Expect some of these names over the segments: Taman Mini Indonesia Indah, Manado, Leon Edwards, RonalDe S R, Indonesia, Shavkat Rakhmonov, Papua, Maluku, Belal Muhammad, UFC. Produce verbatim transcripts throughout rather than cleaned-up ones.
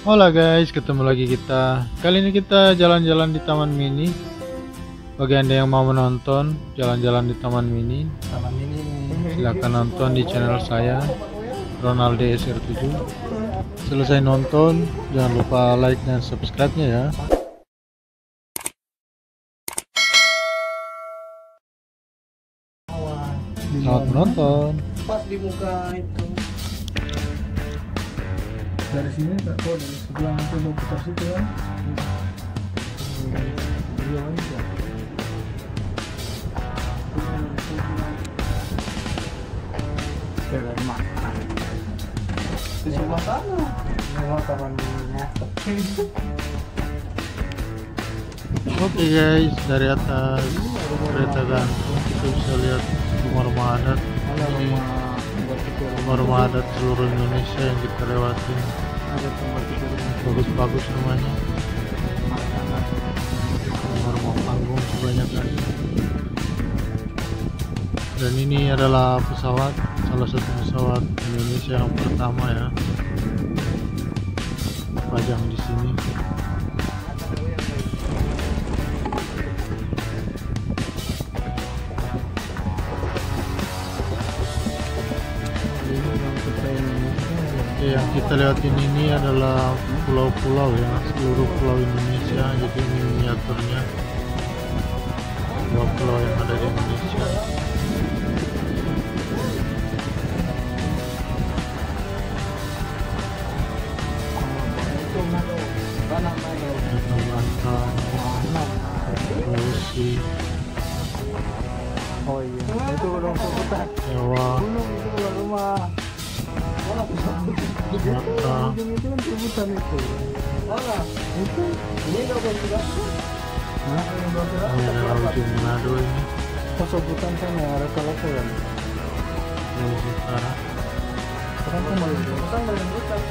Hola guys, ketemu lagi kita. Kali ini kita jalan-jalan di Taman Mini. Bagi Anda yang mau menonton jalan-jalan di Taman Mini, Taman Mini, silakan nonton di channel saya, RonalDe S R tujuh. Selesai nonton, jangan lupa like dan subscribe-nya ya. Selamat menonton. Pas di muka itu. Dari sini tak tahu, dari sebelah nanti mau putar situ kan? Iya, iya. Dari mana? Di sebelah sana. Sebelah tangannya. Oke guys, dari atas kereta gantung kita bisa lihat rumah-rumah adat. Rumah-rumah adat seluruh Indonesia yang kita lewati, bagus-bagus rumahnya, rumah-rumah panggung kebanyakan. Dan ini adalah pesawat, salah satu pesawat Indonesia yang pertama ya, pajang di sini. Yang kita lihatin ini adalah pulau-pulau ya, seluruh pulau Indonesia. Jadi ini miniaturnya pulau-pulau yang ada di Indonesia. Oh iya, itu orang Kota. Gunung itu rumah. Mata itu kan sebutan itu. Alah, itu ini enggak boleh. Nah, enggak boleh. Ini Manado ini. Sebutan sana rekalaku kan. Ini sana. Kan cuma sebutan dari hutan.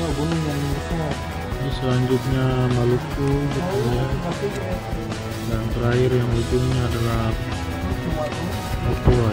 Oh, gunung yang besar. Ini selanjutnya Maluku gitu ya. Dan terakhir yang ujungnya adalah Papua. Papua.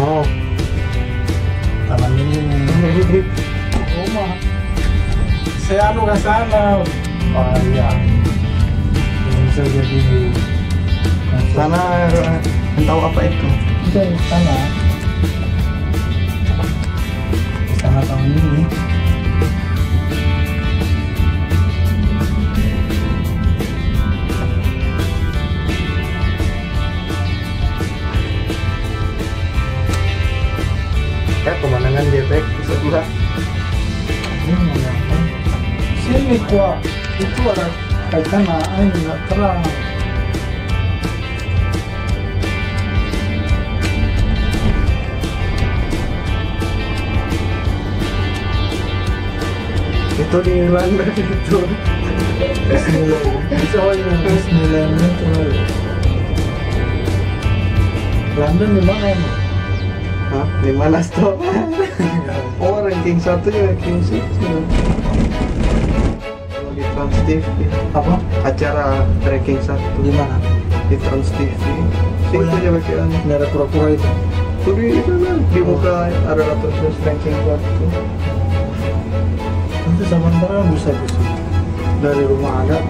Oh, Taman Mini rumah. Saya anu ke sana. Oh iya. Bisa jadi sana. Tahu apa itu? Bisa sana. Sana Taman Mini. Ya, pemandangan bebek di sebelah ini yang sini kuah itu ada kaitan air nggak terang. Itu di Belanda itu. Bismillah. Bismillah. Bismillah. Belanda memang enak. Hah? Di mana stop? Oh, ranking satu ya, ranking six. Kalau di Trans T V apa? Acara ranking satu di mana? Di Trans T V. Itu aja bagian ada pura-pura itu. Itu di sana, di muka ada ratus ranking satu. Nanti sementara bisa bisa dari rumah adat.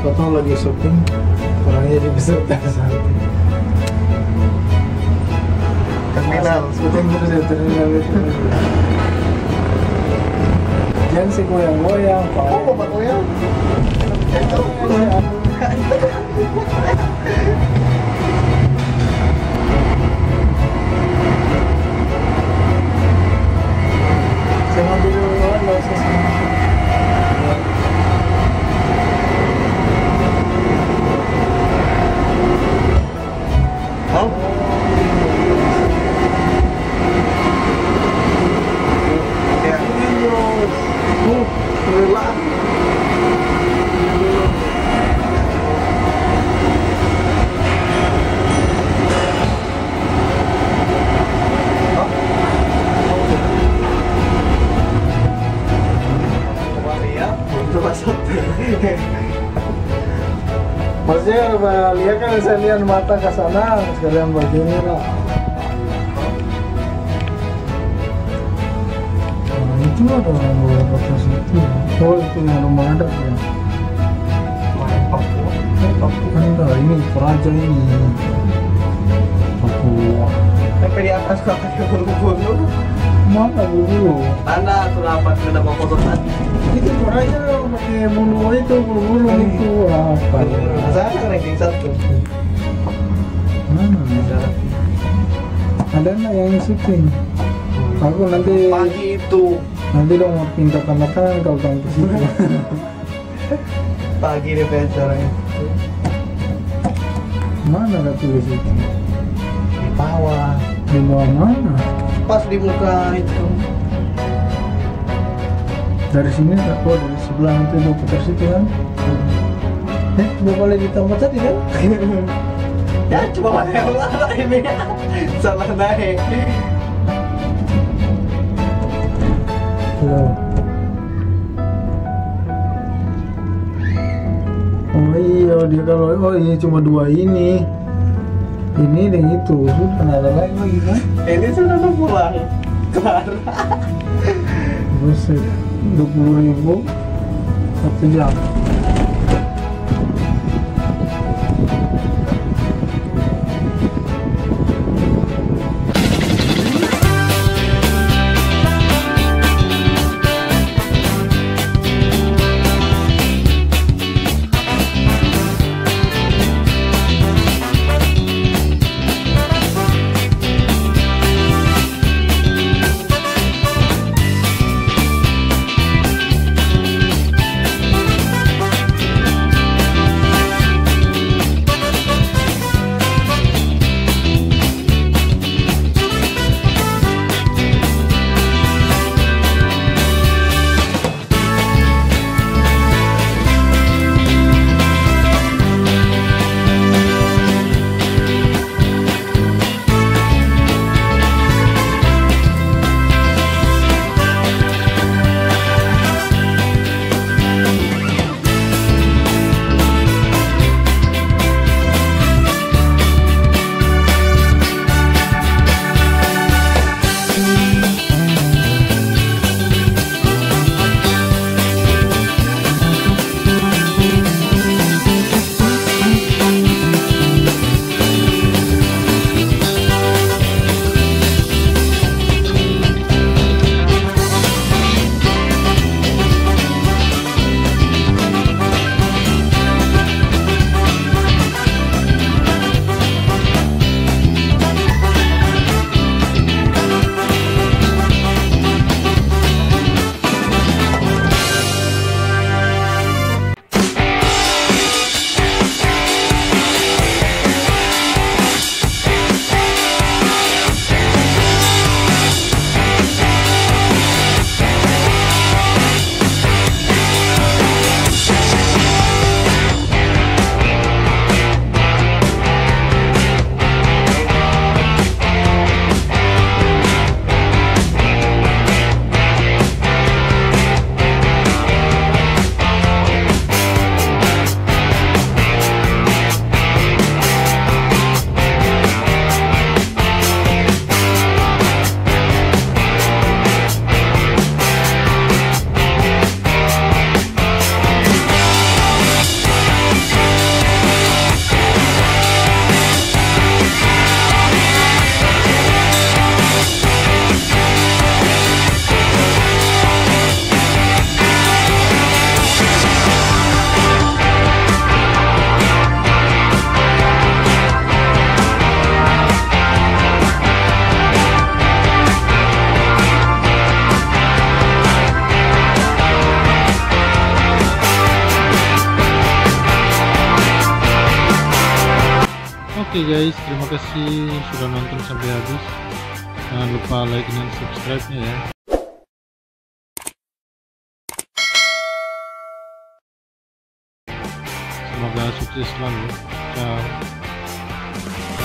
Atau lagi shopping, orangnya jadi besar besar. Terminal, sebetulnya sudah terminal itu. Jangan si goyang-goyang. Oh, bapak goyang? Itu goyang. coba lihat kan selian mata ke sana, sekalian begini lah. Nah, itu ada beberapa situ. Kalau itu yang rumah adat ya. Papua, Papua. Enggak, ini Peraja ini. Papua. Sampai di atas ke atas gunung-gunung. Mana dulu? Tanda atau apa? Sudah mau foto tadi. Itu Peraja pakai bulu itu, bulu-bulu itu apa? Saya ranking satu. Mana? Ada nggak yang syuting? Aku nanti pagi itu. Nanti dong mau pindah makan kau datang ke sini. Pagi deh acaranya. Mana ada tulis itu? Di bawah. Di bawah mana? Pas di muka itu. Dari sini tak keluar, dari sebelah itu mau putar situ kan? Hmm. Eh, udah boleh ditambah tadi kan? Ya, cuma lewat lah ini. Salah naik. Hello. Oh iya, dia kalau oh iya cuma dua ini. Ini dan itu. Sudah ada lagi lagi kan? Ini sudah mau pulang. Kelar. Buset. Dua puluh ribu satu jam. Oke guys, terima kasih sudah nonton sampai habis. Jangan lupa like dan subscribe-nya ya. Semoga sukses selalu. Ciao.